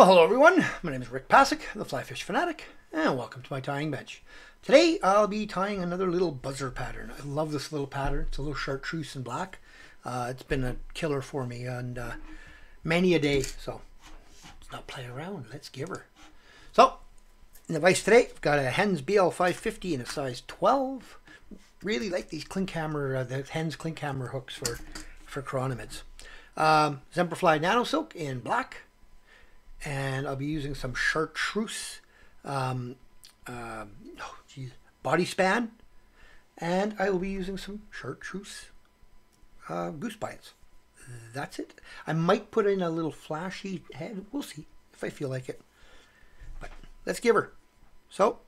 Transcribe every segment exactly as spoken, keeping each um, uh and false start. Well, hello everyone, my name is Rick Passek, the FlyFish Fanatic, and welcome to my tying bench. Today I'll be tying another little buzzer pattern. I love this little pattern. It's a little chartreuse and black. Uh, it's been a killer for me and uh, many a day, so let's not play around, let's give her. So, in the vise today, I've got a Hends B L five fifty in a size twelve. Really like these clink hammer, uh, the Hends clink hammer hooks for, for chironomids. Um, Semperfli nano silk in black. And I'll be using some chartreuse um, uh, oh, geez, body span, and I will be using some chartreuse uh, goose bindings. That's it. I might put in a little flashy head. We'll see if I feel like it. But let's give her. So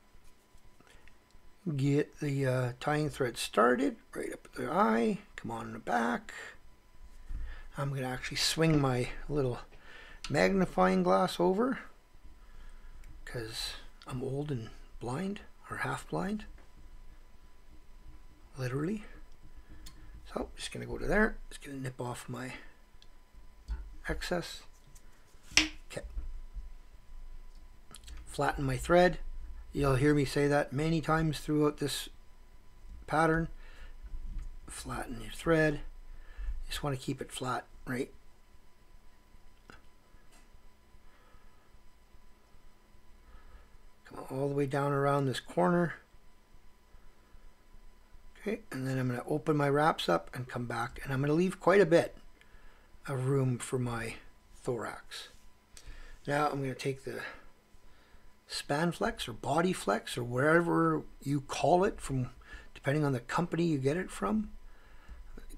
get the uh, tying thread started right up the eye. Come on in the back. I'm going to actually swing my little magnifying glass over because I'm old and blind, or half blind, literally. So just gonna go to there, just gonna nip off my excess. Okay, flatten my thread. You'll hear me say that many times throughout this pattern. Flatten your thread, just want to keep it flat, right? All the way down around this corner. Okay, and then I'm going to open my wraps up and come back, and I'm going to leave quite a bit of room for my thorax. Now I'm going to take the span flex or body flex or wherever you call it from, depending on the company you get it from.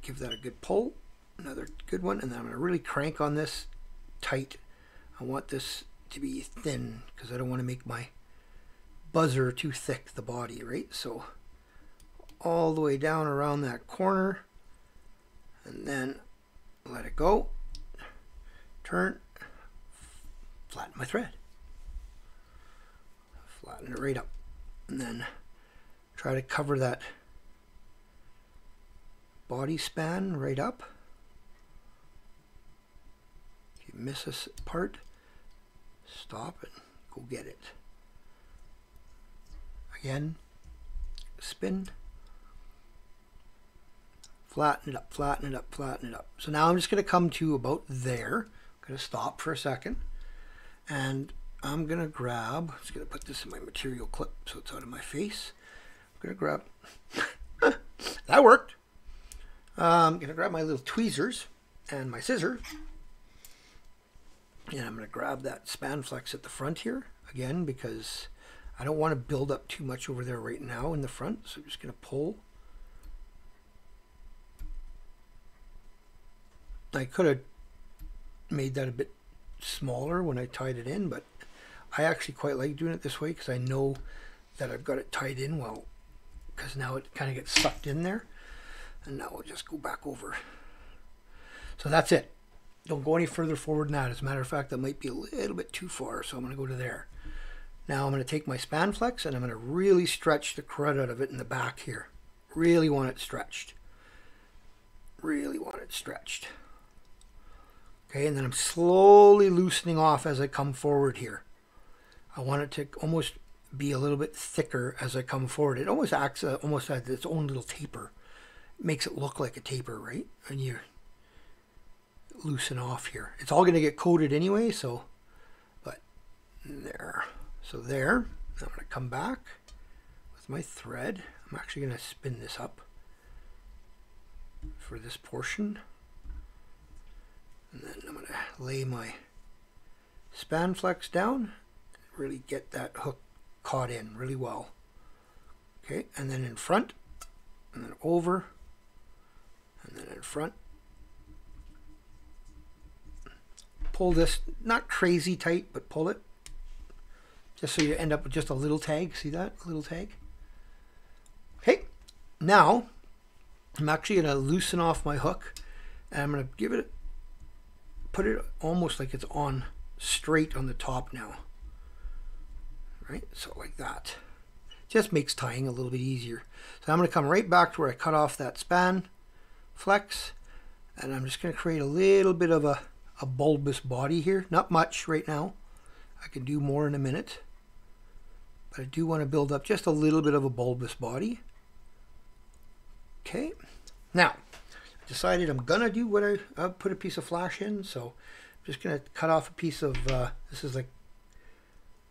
Give that a good pull, another good one, and then I'm going to really crank on this tight. I want this to be thin because I don't want to make my buzzer too thick, the body, right? So all the way down around that corner, and then let it go, turn, flatten my thread, flatten it right up, and then try to cover that body span right up. If you miss this part, stop and go get it. Again, spin, flatten it up, flatten it up, flatten it up. So now I'm just going to come to about there. I'm going to stop for a second, and I'm going to grab, I'm just going to put this in my material clip so it's out of my face. I'm going to grab, that worked. I'm going to grab my little tweezers and my scissors, and I'm going to grab that span flex at the front here, again, because I don't want to build up too much over there right now in the front, so I'm just going to pull. I could have made that a bit smaller when I tied it in, but I actually quite like doing it this way because I know that I've got it tied in well, because now it kind of gets sucked in there. And now we'll just go back over. So that's it. Don't go any further forward than that. As a matter of fact, that might be a little bit too far, so I'm going to go to there. Now I'm going to take my span flex and I'm going to really stretch the crud out of it in the back here. Really want it stretched. Really want it stretched. Okay, and then I'm slowly loosening off as I come forward here. I want it to almost be a little bit thicker as I come forward. It almost acts uh, almost as its own little taper. It makes it look like a taper, right? And you loosen off here. It's all going to get coated anyway, so, but there. So there, I'm going to come back with my thread. I'm actually going to spin this up for this portion. And then I'm going to lay my span flex down, really get that hook caught in really well. Okay, and then in front, and then over, and then in front. Pull this, not crazy tight, but pull it. Just so you end up with just a little tag. See that? A little tag. Okay. Now, I'm actually going to loosen off my hook. And I'm going to give it, put it almost like it's on straight on the top now. Right? So like that. Just makes tying a little bit easier. So I'm going to come right back to where I cut off that span flex. And I'm just going to create a little bit of a, a bulbous body here. Not much right now. I can do more in a minute, but I do want to build up just a little bit of a bulbous body. Okay, now I decided I'm gonna do what I uh, put a piece of flash in, so I'm just gonna cut off a piece of uh, this is like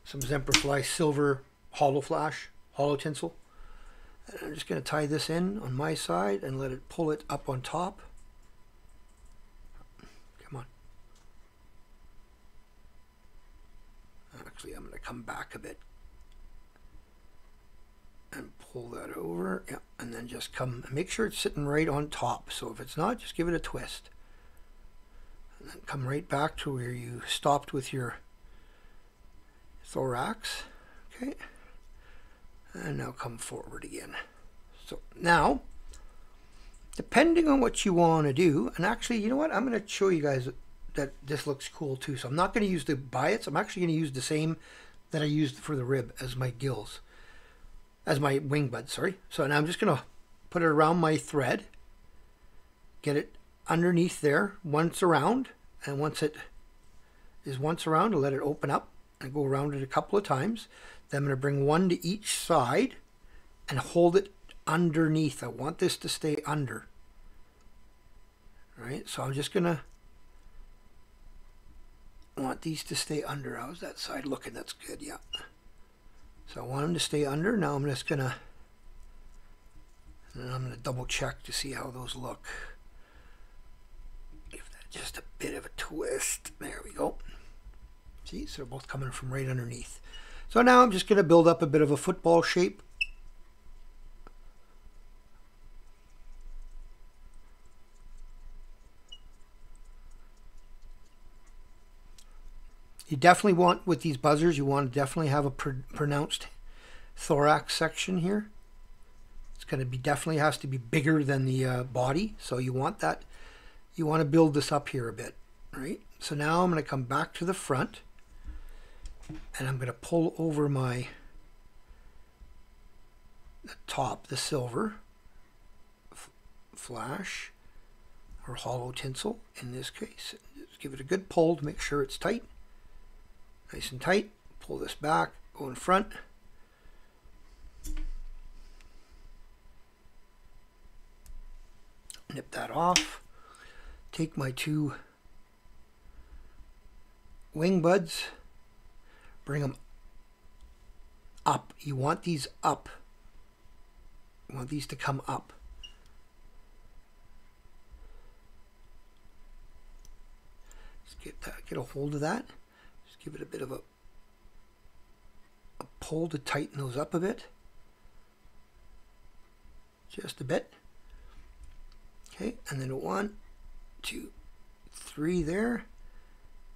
some Semperfli silver hollow flash, hollow tinsel. And I'm just going to tie this in on my side and let it pull it up on top. Come on. Actually, I'm going to come back a bit and pull that over. Yeah, and then just come and make sure it's sitting right on top. So if it's not, just give it a twist. And then come right back to where you stopped with your thorax. Okay. And now come forward again. So now, depending on what you want to do, and actually, you know what? I'm going to show you guys that this looks cool too. So I'm not going to use the billets. I'm actually going to use the same that I used for the rib as my gills, as my wing bud, sorry. So now I'm just going to put it around my thread, get it underneath there once around, and once it is once around, I'll let it open up and go around it a couple of times. Then I'm going to bring one to each side and hold it underneath. I want this to stay under. All right, so I'm just going to want these to stay under. How's that side looking? That's good, yeah. So I want them to stay under. Now I'm just going to, and I'm going to double check to see how those look. Give that just a bit of a twist. There we go. See, so they're both coming from right underneath. So now I'm just going to build up a bit of a football shape. You definitely want, with these buzzers, you want to definitely have a pr pronounced thorax section here. It's going to be, definitely has to be bigger than the uh, body. So you want that, you want to build this up here a bit, right? So now I'm going to come back to the front. And I'm going to pull over my the top, the silver flash or hollow tinsel in this case. Just give it a good pull to make sure it's tight. Nice and tight. Pull this back, go in front. Nip that off. Take my two wing buds. Bring them up. You want these up. You want these to come up. Just get that, get a hold of that. Just give it a bit of a, a pull to tighten those up a bit. Just a bit. Okay, and then one, two, three there.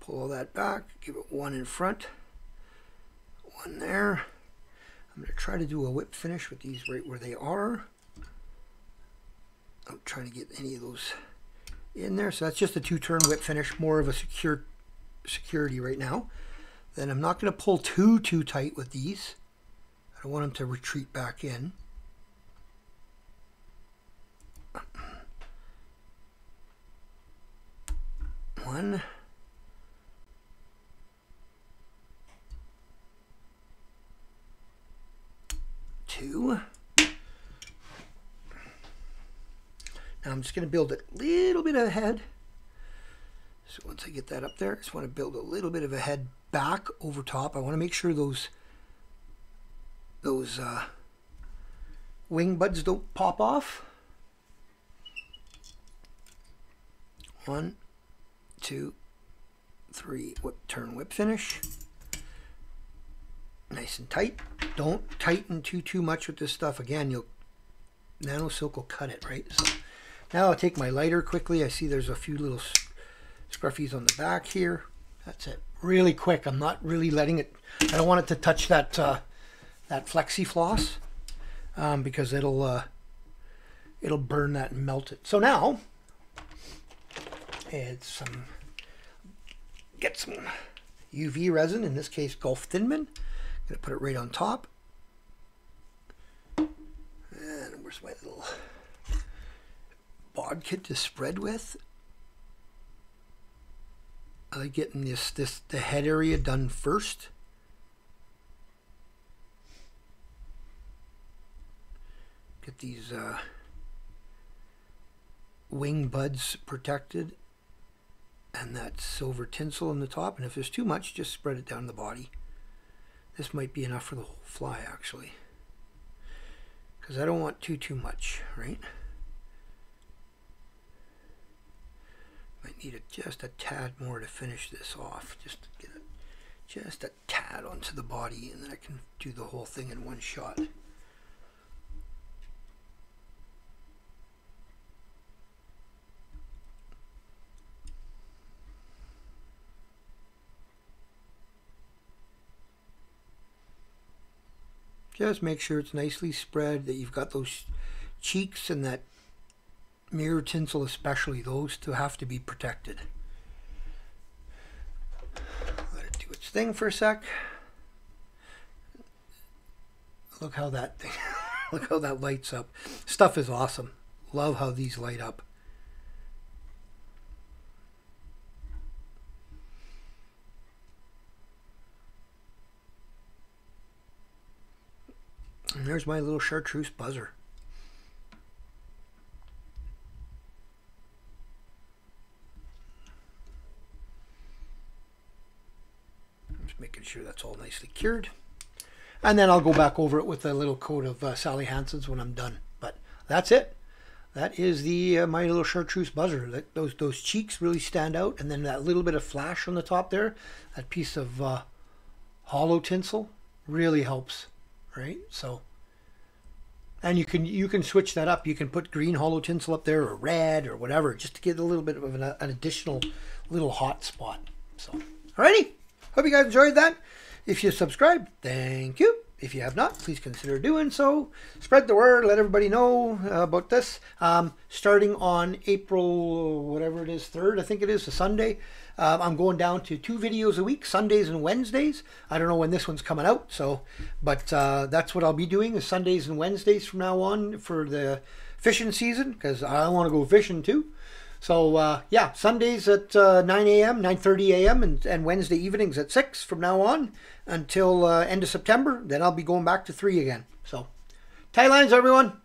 Pull all that back. Give it one in front. One there. I'm going to try to do a whip finish with these right where they are. I'm trying to get any of those in there. So that's just a two-turn whip finish, more of a secure security right now. Then I'm not going to pull too, too tight with these. I don't want them to retreat back in. One. Now I'm just going to build a little bit of a head. So once I get that up there, I just want to build a little bit of a head back over top. I want to make sure those those uh, wing buds don't pop off. One, two, three, whip, turn, whip finish. Nice and tight. Don't tighten too too much with this stuff. Again, you'll nano silk will cut it, right? So now I'll take my lighter quickly. I see there's a few little scruffies on the back here. That's it. Really quick. I'm not really letting it. I don't want it to touch that uh, that flexi floss um, because it'll uh, it'll burn that and melt it. So now it's some um, get some U V resin. In this case, Gulf Thinman. Gonna put it right on top. And where's my little bod kit to spread with? I like getting this this the head area done first. Get these uh, wing buds protected and that silver tinsel on the top, and if there's too much, just spread it down the body. This might be enough for the whole fly actually, because I don't want too too much, right? Might need it just a tad more to finish this off, just to get it just a tad onto the body, and then I can do the whole thing in one shot. Just make sure it's nicely spread, that you've got those cheeks and that mirror tinsel, especially those two have to be protected. Let it do its thing for a sec. Look how that thing, look how that lights up. Stuff is awesome. Love how these light up. And there's my little chartreuse buzzer. I'm just making sure that's all nicely cured. And then I'll go back over it with a little coat of uh, Sally Hansen's when I'm done. But that's it. That is the uh, my little chartreuse buzzer. That, those, those cheeks really stand out. And then that little bit of flash on the top there, that piece of uh, hollow tinsel really helps. Right, so, and you can you can switch that up. You can put green hollow tinsel up there, or red, or whatever, just to get a little bit of an, an additional little hot spot. So, alrighty, hope you guys enjoyed that. If you subscribe, thank you. If you have not, please consider doing so. Spread the word. Let everybody know uh, about this. Um, starting on April, whatever it is, third, I think it is, the Sunday. Um, I'm going down to two videos a week, Sundays and Wednesdays. I don't know when this one's coming out, so, but uh, that's what I'll be doing, is Sundays and Wednesdays from now on for the fishing season, because I want to go fishing too. So, uh, yeah, Sundays at uh, nine A M, nine thirty A M, and, and Wednesday evenings at six from now on until uh, end of September. Then I'll be going back to three again. So, tight lines, everyone.